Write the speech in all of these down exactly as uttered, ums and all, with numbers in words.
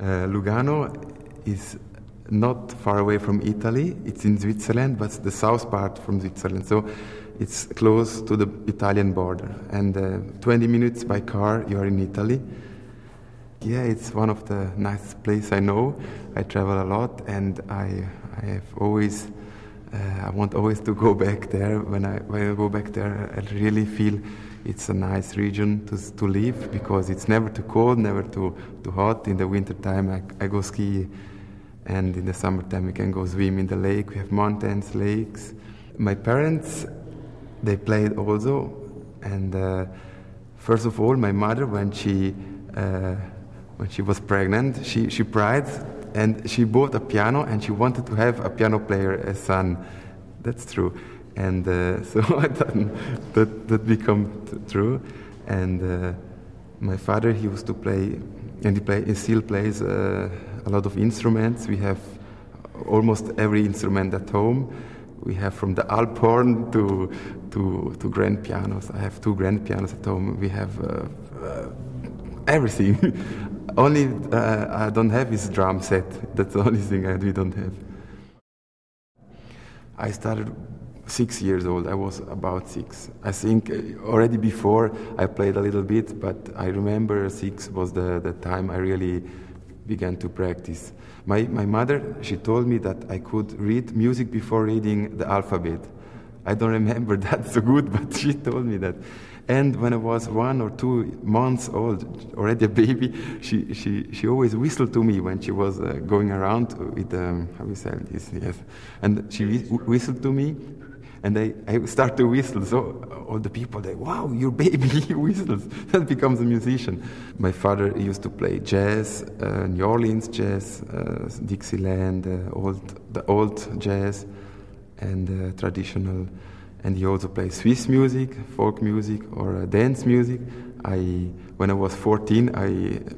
Uh, Lugano is not far away from Italy. It's in Switzerland, but the south part from Switzerland. So it's close to the Italian border. And uh, twenty minutes by car, you are in Italy. Yeah, it's one of the nice places I know. I travel a lot, and I, I have always, uh, I want always to go back there. When I when I go back there, I really feel it's a nice region to to live, because it's never too cold, never too too hot. In the winter time, I, I go ski, and in the summertime we can go swim in the lake. We have mountains, lakes. My parents, they played also, and uh, first of all, my mother, when she uh, When she was pregnant, she, she cried, and she bought a piano, and she wanted to have a piano player, a son. That's true. And uh, so that, that became true. And uh, my father, he used to play, and he, play, he still plays uh, a lot of instruments. We have almost every instrument at home. We have from the Alphorn to, to, to grand pianos. I have two grand pianos at home. We have uh, uh, everything. Only uh, I don't have his drum set. That's the only thing I, we don't have. I started six years old. I was about six. I think already before I played a little bit, but I remember six was the, the time I really began to practice. My, my mother, she told me that I could read music before reading the alphabet. I don't remember that so good, but she told me that. And when I was one or two months old, already a baby, she, she, she always whistled to me when she was uh, going around with, um, how we say this, yes. And she whistled to me, and I, I start to whistle. So all the people, they, wow, your baby whistles. That becomes a musician. My father used to play jazz, uh, New Orleans jazz, uh, Dixieland, uh, old, the old jazz, and uh, traditional. And he also plays Swiss music, folk music, or uh, dance music. I, when I was fourteen, I,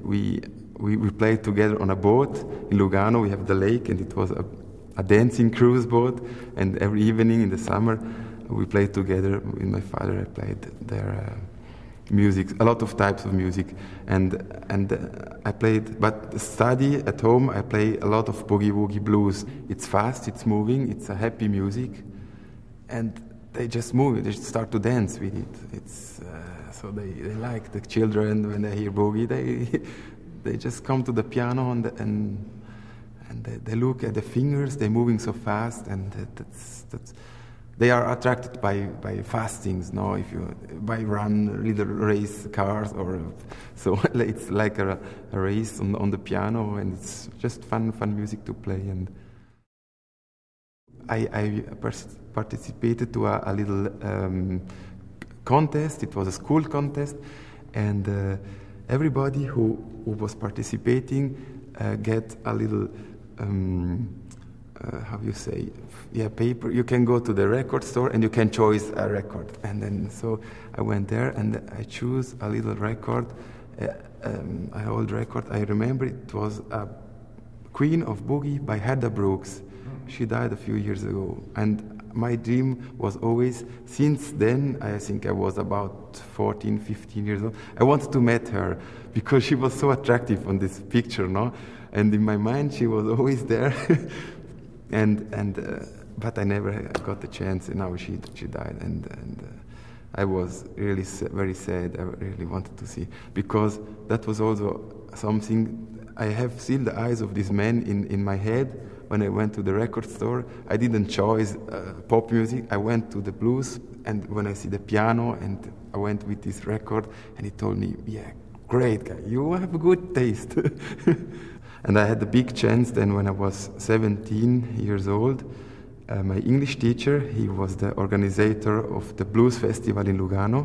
we, we, we played together on a boat in Lugano. We have the lake, and it was a, a dancing cruise boat. And every evening in the summer, we played together with my father. I played their uh, music, a lot of types of music. And, and uh, I played, but study at home, I play a lot of boogie woogie blues. It's fast, it's moving, it's a happy music. And they just move it, they just start to dance with it. It's, uh, so they, they like the children when they hear boogie. They, they just come to the piano and and, and they, they look at the fingers, they're moving so fast, and that, that's, that's, they are attracted by, by fast things, no? If you, by run, little race cars, or so it's like a, a race on, on the piano, and it's just fun, fun music to play. And I, I participated to a, a little um, contest. It was a school contest, and uh, everybody who, who was participating uh, get a little, um, uh, how you say, yeah, paper. You can go to the record store and you can choose a record. And then so I went there and I chose a little record, uh, um, an old record. I remember it was a Queen of Boogie by Hada Brooks. She died a few years ago, and my dream was always, since then, I think I was about fourteen, fifteen years old, I wanted to meet her, because she was so attractive on this picture, no? And in my mind, she was always there, and and uh, but I never got the chance, and now she she died, and, and uh, I was really very sad. I really wanted to see, because that was also something. I have seen the eyes of this man in, in my head. When I went to the record store, I didn't choose uh, pop music. I went to the blues, and when I see the piano, and I went with this record, and he told me, yeah, great guy, you have a good taste. And I had a big chance then when I was seventeen years old. Uh, my English teacher, he was the organizer of the blues festival in Lugano.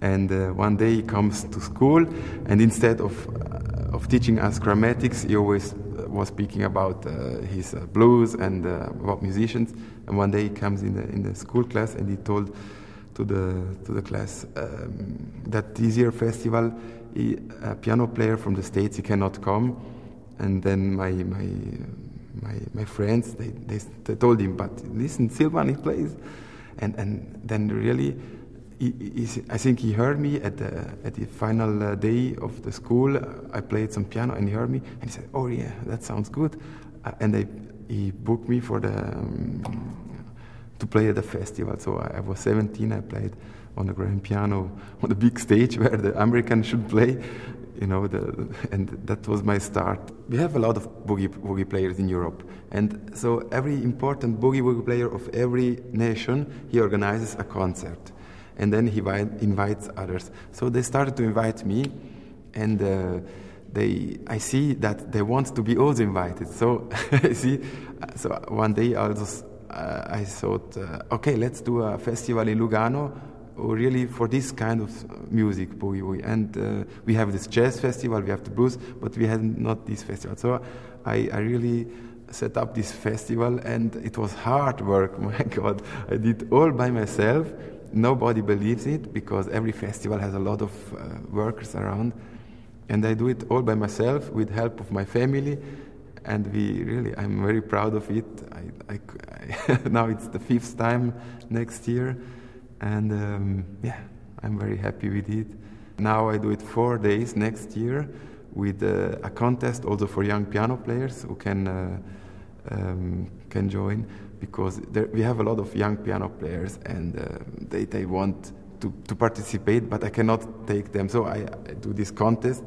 And uh, one day he comes to school, and instead of, uh, of teaching us grammatics, he always was speaking about uh, his uh, blues and uh, about musicians. And one day he comes in the, in the school class, and he told to the, to the class um, that this year festival, he, a piano player from the States, he cannot come. And then my, my, my, my friends, they, they, they told him, but listen, Silvan, he plays. And, and then really, He, he, I think he heard me at the, at the final uh, day of the school. I played some piano and he heard me and he said, oh yeah, that sounds good. Uh, and I, he booked me for the, um, to play at the festival. So I, I was seventeen, I played on the grand piano, on the big stage where the Americans should play, you know, the, and that was my start. We have a lot of boogie, boogie players in Europe. And so every important boogie woogie player of every nation, he organizes a concert. And then he invites others. So they started to invite me, and uh, they, I see that they want to be also invited. So I see, so one day I, just, uh, I thought, uh, okay, let's do a festival in Lugano, really for this kind of music, boogie woogie. And uh, we have this jazz festival, we have the blues, but we had not this festival. So I, I really set up this festival, and it was hard work. My God, I did all by myself. Nobody believes it, because every festival has a lot of uh, workers around, and I do it all by myself with help of my family, and we really, I'm very proud of it. I, I, I now it's the fifth time next year, and um, yeah, I'm very happy with it. Now I do it four days next year with uh, a contest also for young piano players who can uh, um, can join. Because there, we have a lot of young piano players, and uh, they, they want to, to participate, but I cannot take them. So I, I do this contest,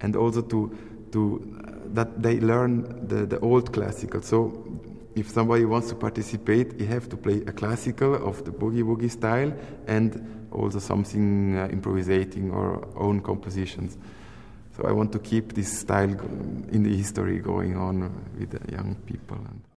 and also to, to uh, that they learn the, the old classical. So if somebody wants to participate, you have to play a classical of the boogie woogie style, and also something uh, improvisating or own compositions. So I want to keep this style in the history going on with the young people.